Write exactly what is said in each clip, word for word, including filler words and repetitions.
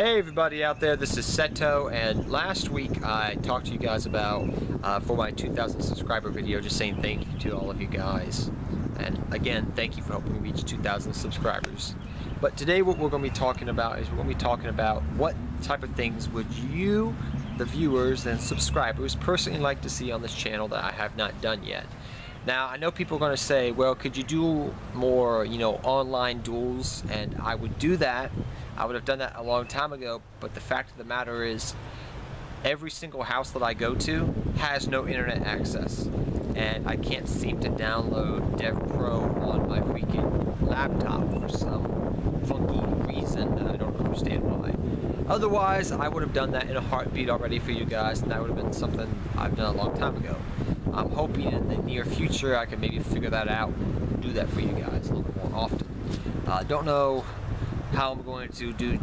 Hey everybody out there, this is Seto, and last week I talked to you guys about, uh, for my two thousand subscriber video, just saying thank you to all of you guys. And again, thank you for helping me reach two thousand subscribers. But today what we're going to be talking about is we're going to be talking about what type of things would you, the viewers and subscribers, personally like to see on this channel that I have not done yet. Now, I know people are going to say, well, could you do more, you know, online duels? And I would do that. I would have done that a long time ago, but the fact of the matter is every single house that I go to has no internet access, and I can't seem to download DevPro on my freaking laptop for some funky reason that I don't understand why. Otherwise, I would have done that in a heartbeat already for you guys, and that would have been something I've done a long time ago. I'm hoping in the near future I can maybe figure that out and do that for you guys a little more often. I uh, don't know how I'm going to do,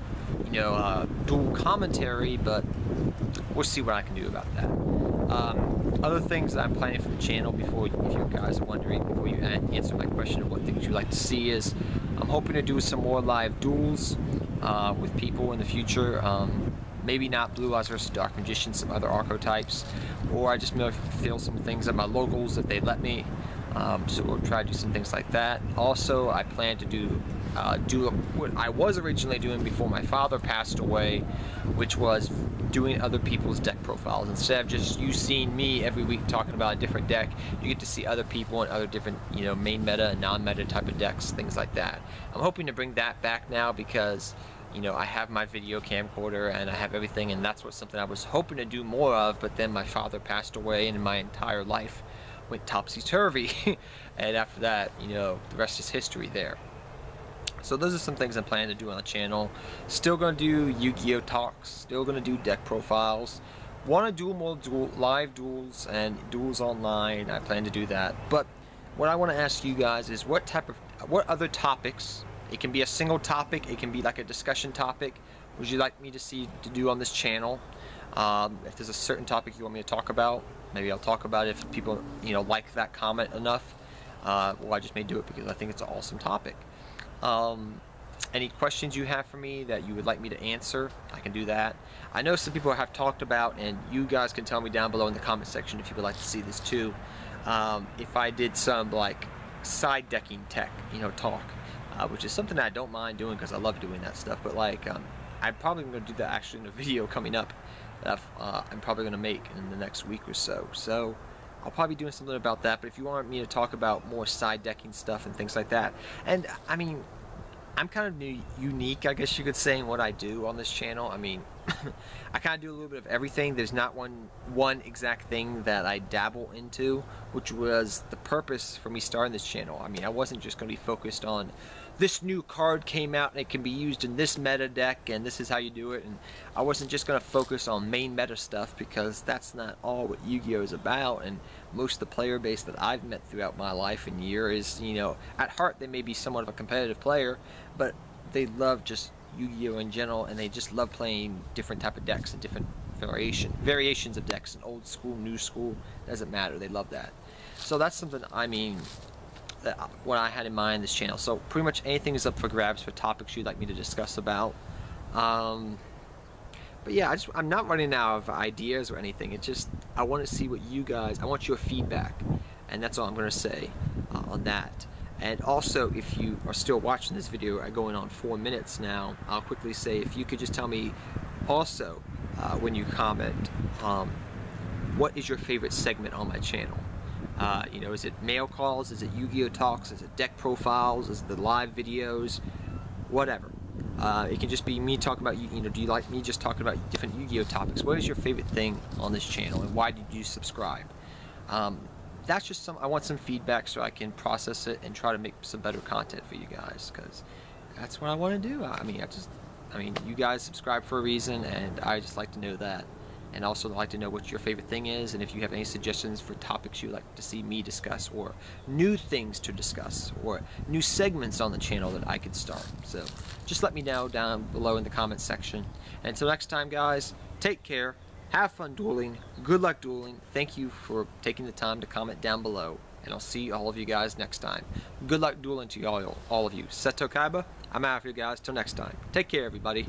you know, uh, dual commentary, but we'll see what I can do about that. Um, other things that I'm planning for the channel, before, if you guys are wondering, before you answer my question of what things you like to see, is I'm hoping to do some more live duels uh, with people in the future. Um, Maybe not Blue Eyes versus Dark Magician, some other archetypes, or I just feel some things at my locals if they let me. Um, so we'll try to do some things like that. Also, I plan to do uh, do what I was originally doing before my father passed away, which was doing other people's deck profiles. Instead of just you seeing me every week talking about a different deck, you get to see other people and other different, you know, main meta and non-meta type of decks, things like that. I'm hoping to bring that back now because, you know, I have my video camcorder and I have everything, and that's what something I was hoping to do more of, but then my father passed away and my entire life went topsy-turvy. And after that, you know, the rest is history there. So those are some things I'm planning to do on the channel. Still gonna do Yu-Gi-Oh talks, still gonna do deck profiles. Wanna do more duel, live duels and duels online. I plan to do that. But what I wanna ask you guys is what type of, what other topics, it can be a single topic, it can be like a discussion topic, would you like me to see to do on this channel? Um, if there's a certain topic you want me to talk about, maybe I'll talk about it if people, you know, like that comment enough. Uh, well, I just may do it because I think it's an awesome topic. Um, any questions you have for me that you would like me to answer, I can do that. I know some people have talked about, and you guys can tell me down below in the comment section if you would like to see this too, um, if I did some like side decking tech, you know, talk. Uh, which is something I don't mind doing because I love doing that stuff, but like um, I'm probably going to do that actually in a video coming up that uh, I'm probably going to make in the next week or so. So I'll probably be doing something about that, but if you want me to talk about more side decking stuff and things like that, and I mean, I'm kind of new, unique, I guess you could say, in what I do on this channel. I mean, I kind of do a little bit of everything. There's not one, one exact thing that I dabble into, which was the purpose for me starting this channel. I mean, I wasn't just going to be focused on this new card came out and it can be used in this meta deck and this is how you do it, and I wasn't just going to focus on main meta stuff because that's not all what Yu-Gi-Oh is about, and most of the player base that I've met throughout my life and year is, you know, at heart they may be somewhat of a competitive player, but they love just Yu-Gi-Oh in general, and they just love playing different type of decks and different variation variations of decks, and old school, new school, doesn't matter, they love that. So that's something, I mean, that what I had in mind this channel. So pretty much anything is up for grabs for topics you'd like me to discuss about. Um, but yeah, I just, I'm not running out of ideas or anything. It's just I want to see what you guys, I want your feedback, and that's all I'm going to say uh, on that. And also, if you are still watching this video, going on four minutes now, I'll quickly say if you could just tell me also uh, when you comment, um, what is your favorite segment on my channel? Uh, you know, is it mail calls? Is it Yu-Gi-Oh talks? Is it deck profiles? Is it the live videos? Whatever. Uh, it can just be me talking about, you know, do you like me just talking about different Yu-Gi-Oh topics? What is your favorite thing on this channel, and why did you subscribe? Um, That's just some, I want some feedback so I can process it and try to make some better content for you guys, because that's what I want to do. I mean, I just, I mean, you guys subscribe for a reason, and I just like to know that. And also like to know what your favorite thing is, and if you have any suggestions for topics you'd like to see me discuss, or new things to discuss, or new segments on the channel that I could start. So just let me know down below in the comment section. And until next time, guys, take care. Have fun dueling. Good luck dueling. Thank you for taking the time to comment down below. And I'll see all of you guys next time. Good luck dueling to y'all, all of you. Seto Kaiba, I'm out of here, guys. Till next time. Take care, everybody.